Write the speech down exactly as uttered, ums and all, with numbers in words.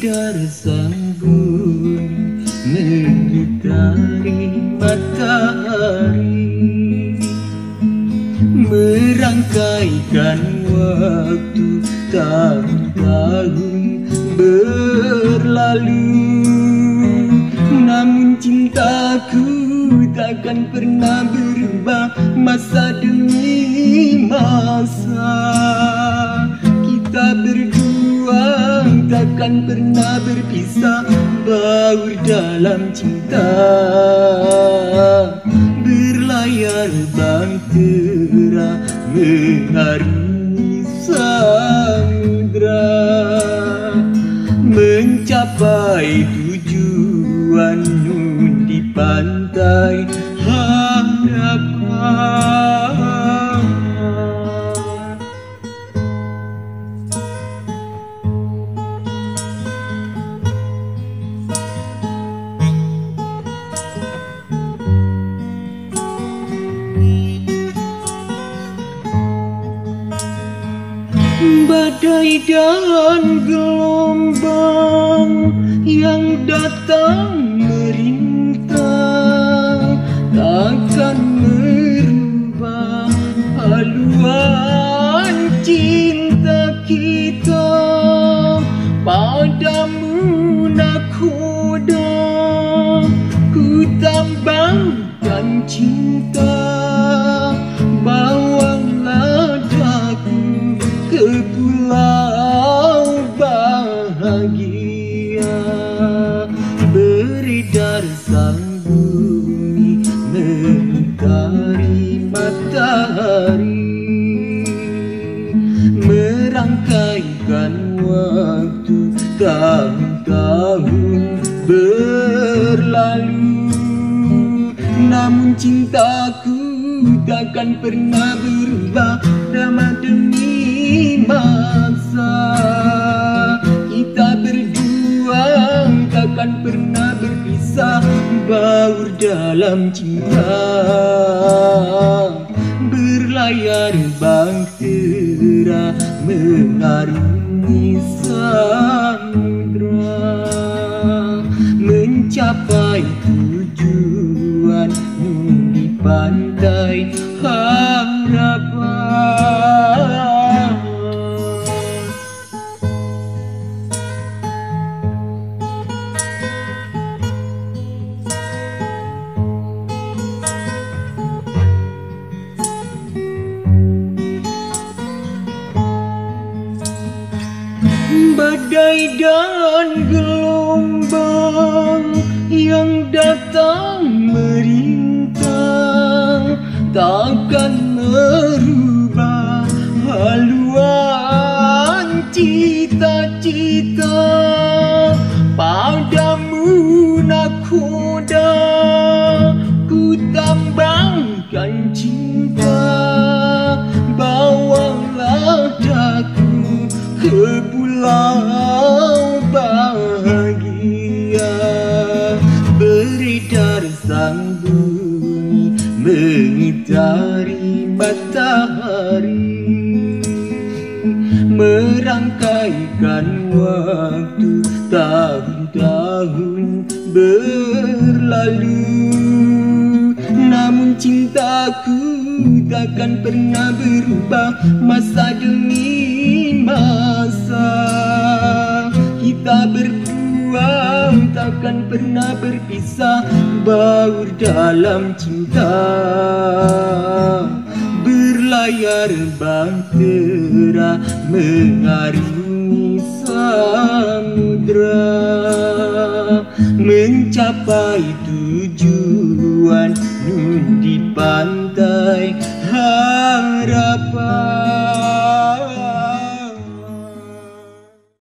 dari sanggup mengitari matahari, merangkaikan waktu tahun-tahun berlalu. Namun cintaku takkan pernah berubah masa demi masa. Kita berdua takkan pernah berpisah, baur dalam cinta, berlayar bahtera mengarungi samudra, mencapai tujuan di pantai harapan. Badai dan gelombang yang datang merintang takkan merubah haluan cinta kita. Padamu nakoda ku tambangkan cinta, bawalah daku ke pulau bahagia. Beredar sang bumi mengitari matahari, merangkaikan waktu tahun-tahun berlalu. Namun cintaku takkan pernah berubah lama demi masa. Kita berdua takkan pernah berpisah, baur dalam cinta, berlayar bahtera mengarungi samudra, mencapai tujuanmu di pantai harapan. Badai dan gelombang yang datang merintang takkan merubah haluan cita-cita. Padamu nakoda ku tambangkan cinta, bawalah daku ke pulau bahagia. Beredar sang bumi mengitari matahari, merangkaikan waktu tahun-tahun berlalu. Namun cintaku takkan pernah berubah masa demi masa. Kita berdua takkan pernah berpisah, baur dalam cinta, berlayar bahtera mengarungi samudra, mencapai tujuan nun di pantai harapan.